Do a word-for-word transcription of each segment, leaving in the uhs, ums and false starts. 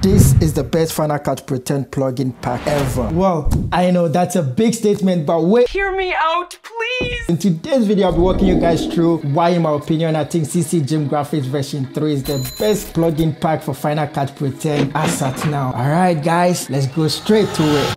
This is the best Final Cut Pro ten plugin pack ever. Well, I know that's a big statement, but wait. Hear me out, please. In today's video, I'll be walking you guys through why, in my opinion, I think C C Gym Graphics version three is the best plugin pack for Final Cut Pro ten as at now. All right, guys, let's go straight to it.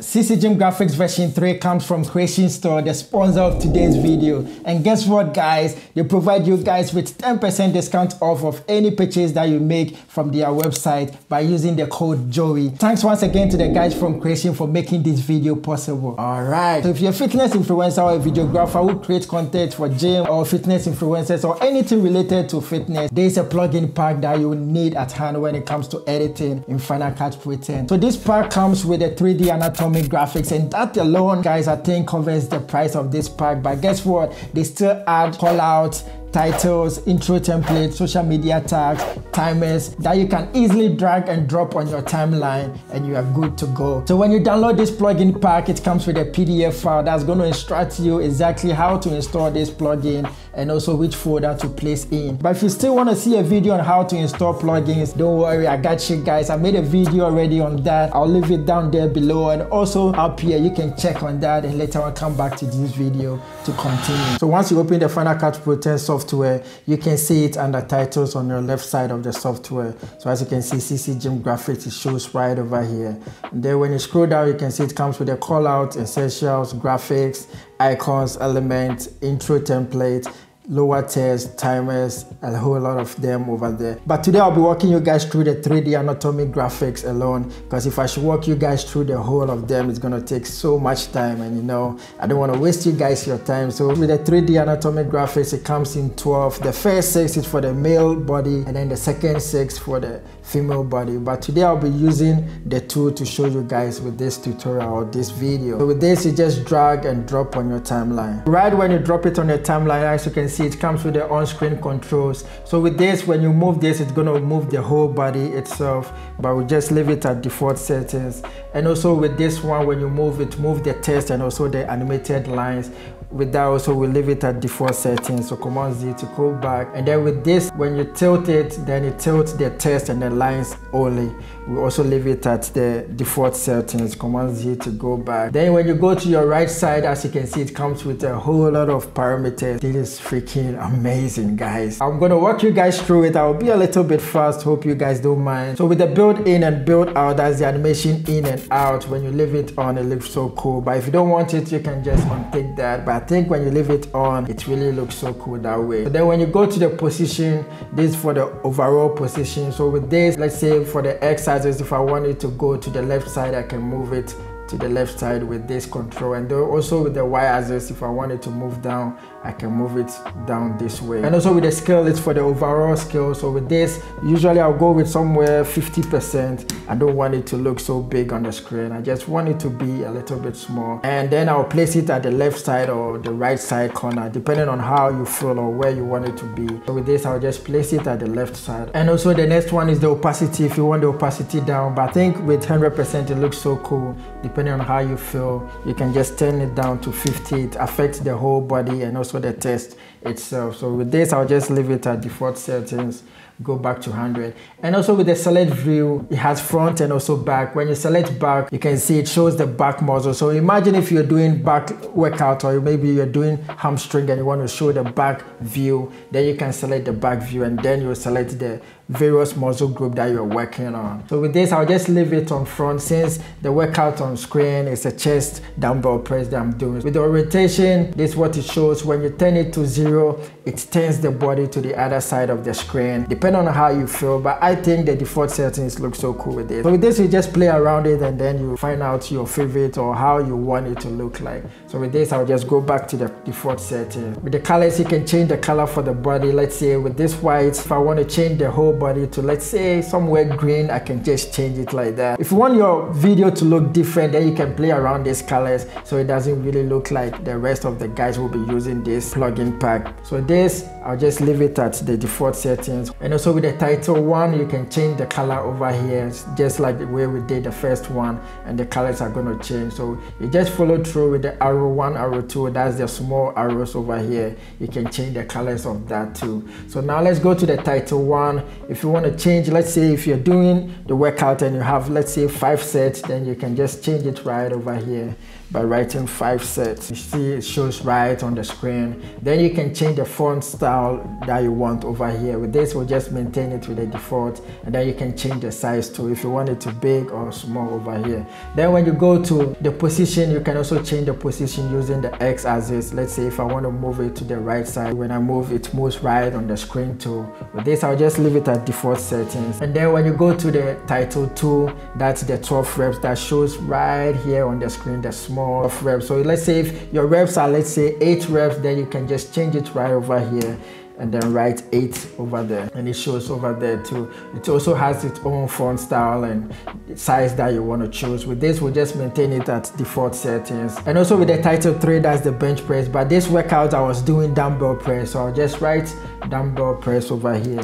C C Gym Graphics version three comes from Creation Store, the sponsor of today's video. And guess what, guys? They provide you guys with ten percent discount off of any purchase that you make from their website by using the code JOEY. Thanks once again to the guys from Creation for making this video possible. Alright, so if you're a fitness influencer or a videographer who creates content for gym or fitness influencers or anything related to fitness, there's a plugin pack that you need at hand when it comes to editing in Final Cut Pro ten. So this pack comes with a three D anatomy graphics, and that alone, guys, I think covers the price of this pack. But guess what, they still add call outs, titles, intro templates, social media tags, timers that you can easily drag and drop on your timeline, and you are good to go. So when you download this plugin pack, it comes with a P D F file that's going to instruct you exactly how to install this plugin and also which folder to place in. But if you still want to see a video on how to install plugins, don't worry, I got you guys. I made a video already on that. I'll leave it down there below, and also up here you can check on that, and later on come back to this video to continue. So once you open the Final Cut Pro ten software, Software, you can see it under titles on your left side of the software. So as you can see, C C Gym Graphics, it shows right over here. And then when you scroll down, you can see it comes with a callout, essentials, graphics, icons, elements, intro template, lower tears, timers, and a whole lot of them over there. But today I'll be walking you guys through the three D anatomy graphics alone, because if I should walk you guys through the whole of them, it's gonna take so much time, and you know, I don't want to waste you guys your time. So with the three D anatomy graphics, it comes in twelve. The first six is for the male body, and then the second six for the female body. But today I'll be using the two to show you guys with this tutorial or this video. So with this, you just drag and drop on your timeline. Right when you drop it on your timeline, as you can see, See, it comes with the on-screen controls. So with this, when you move this, it's gonna move the whole body itself, but we just leave it at default settings. And also with this one, when you move it, move the text and also the animated lines. With that also, we leave it at default settings. So Command Z to go back. And then with this, when you tilt it, then it tilts the text and the lines only. We also leave it at the default settings. Command Z to go back. Then when you go to your right side, as you can see, it comes with a whole lot of parameters. This is freaking amazing, guys. I'm gonna walk you guys through it. I'll be a little bit fast, hope you guys don't mind. So with the build in and build out, that's the animation in and out. When you leave it on, it looks so cool. But if you don't want it, you can just untick that. But I think when you leave it on, it really looks so cool that way. So then when you go to the position, this is for the overall position. So with this, let's say for the X axis, if I wanted to go to the left side, I can move it to the left side with this control. And also with the Y axis, if I wanted to move down, I can move it down this way. And also with the scale, it's for the overall scale. So with this, usually I'll go with somewhere fifty percent. I don't want it to look so big on the screen. I just want it to be a little bit small. And then I'll place it at the left side or the right side corner, depending on how you feel or where you want it to be. So with this, I'll just place it at the left side. And also the next one is the opacity, if you want the opacity down. But I think with one hundred percent, it looks so cool. Depending on how you feel, you can just turn it down to fifty. It affects the whole body and also for the test itself. So with this, I'll just leave it at default settings, go back to one hundred. And also with the select view, it has front and also back. When you select back, you can see it shows the back muscle. So imagine if you're doing back workout, or maybe you're doing hamstring and you want to show the back view, then you can select the back view, and then you select the various muscle group that you're working on. So with this, I'll just leave it on front, since the workout on screen is a chest dumbbell press that I'm doing. With the orientation, this is what it shows. When you turn it to zero, it turns the body to the other side of the screen, depending on how you feel. But I think the default settings look so cool with it. So with this, you just play around it, and then you find out your favorite or how you want it to look like. So with this, I'll just go back to the default setting. With the colors, you can change the color for the body. Let's say with this white, if I want to change the whole body to, let's say, somewhere green, I can just change it like that. If you want your video to look different, then you can play around these colors, so it doesn't really look like the rest of the guys will be using this plugin pack. So this, I'll just leave it at the default settings. And also with the title one, you can change the color over here, just like the way we did the first one, and the colors are going to change. So you just follow through with the arrow one, arrow two, that's the small arrows over here. You can change the colors of that too. So now let's go to the title one. if you want to change, let's say if you're doing the workout and you have, let's say, five sets, then you can just change it right over here by writing five sets. You see it shows right on the screen. Then you can change the font style that you want over here. With this, we'll just maintain it with the default, and then you can change the size too if you want it to big or small over here. Then when you go to the position, you can also change the position using the x-axis. Let's say if I want to move it to the right side, when I move it moves right on the screen too. With this, I'll just leave it at default settings. And then when you go to the title two, that's the twelve reps that shows right here on the screen, the small reps. So let's say if your reps are, let's say, eight reps, then you can just change it right over here and then write eight over there, and it shows over there too. It also has its own font style and size that you want to choose. With this, we'll just maintain it at default settings. And also with the title three, that's the bench press, but this workout I was doing dumbbell press, so I'll just write dumbbell press over here.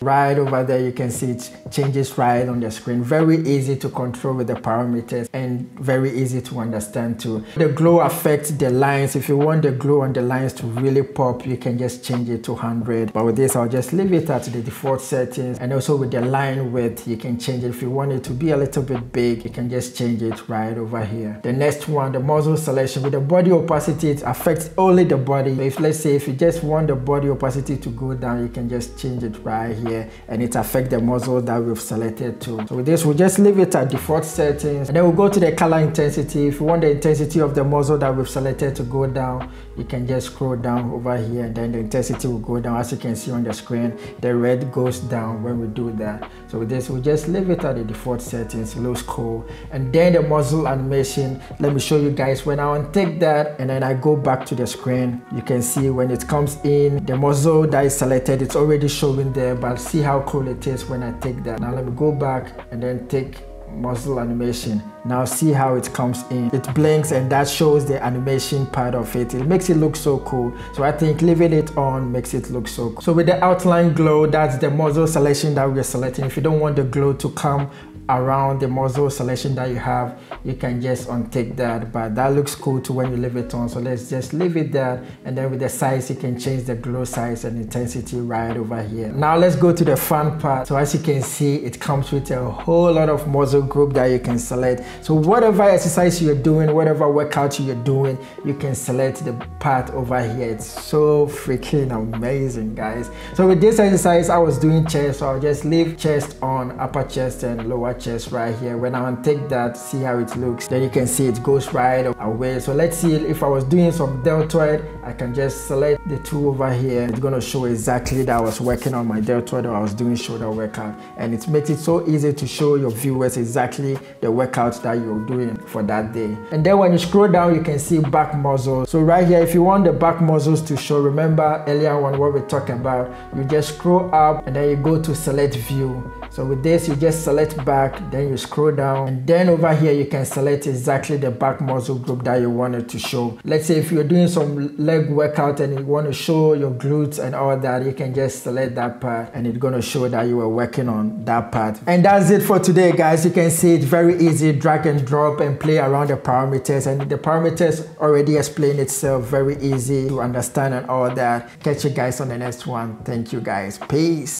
Right over there, you can see it changes right on the screen. Very easy to control with the parameters, and very easy to understand too. The glow affects the lines. If you want the glow on the lines to really pop, you can just change it to one hundred. But with this, I'll just leave it at the default settings. And also with the line width, you can change it. If you want it to be a little bit big, you can just change it right over here. The next one, the muzzle selection. With the body opacity, it affects only the body. If, let's say, if you just want the body opacity to go down, you can just change it right here, and it affects the muzzle that we've selected too. So with this, we'll just leave it at default settings, and then we'll go to the color intensity. If you want the intensity of the muzzle that we've selected to go down, you can just scroll down over here, and then the intensity will go down. As you can see on the screen, the red goes down when we do that. So with this, we'll just leave it at the default settings, low scroll. And then the muzzle animation, let me show you guys. When I untick that and then I go back to the screen, you can see when it comes in, the muzzle that is selected, it's already showing there, but see how cool it is when I take that. Now let me go back and then take muzzle animation. Now see how it comes in. It blinks, and that shows the animation part of it. It makes it look so cool. So I think leaving it on makes it look so cool. So with the outline glow, that's the muzzle selection that we're selecting. If you don't want the glow to come around the muzzle selection that you have, you can just untick that, but that looks cool too when you leave it on. So let's just leave it there. And then with the size, you can change the glow size and intensity right over here. Now let's go to the fun part. So as you can see, it comes with a whole lot of muzzle group that you can select. So whatever exercise you're doing, whatever workout you're doing, you can select the part over here. It's so freaking amazing, guys. So with this exercise, I was doing chest, so I'll just leave chest on, upper chest and lower chest right here. When I untick that, see how it looks. Then you can see it goes right away. So let's see if I was doing some deltoid, I can just select the two over here. It's gonna show exactly that I was working on my deltoid or I was doing shoulder workout. And it makes it so easy to show your viewers exactly the workouts that you're doing for that day. And then when you scroll down, you can see back muscles. So right here, if you want the back muscles to show, remember earlier on what we talked about, you just scroll up and then you go to select view. So with this, you just select back, then you scroll down, and then over here you can select exactly the back muscle group that you wanted to show. Let's say if you're doing some leg workout and you want to show your glutes and all that, you can just select that part, and it's going to show that you were working on that part. And that's it for today, guys. You can see it's very easy, drag and drop and play around the parameters, and the parameters already explain itself, very easy to understand and all that. Catch you guys on the next one. Thank you, guys. Peace.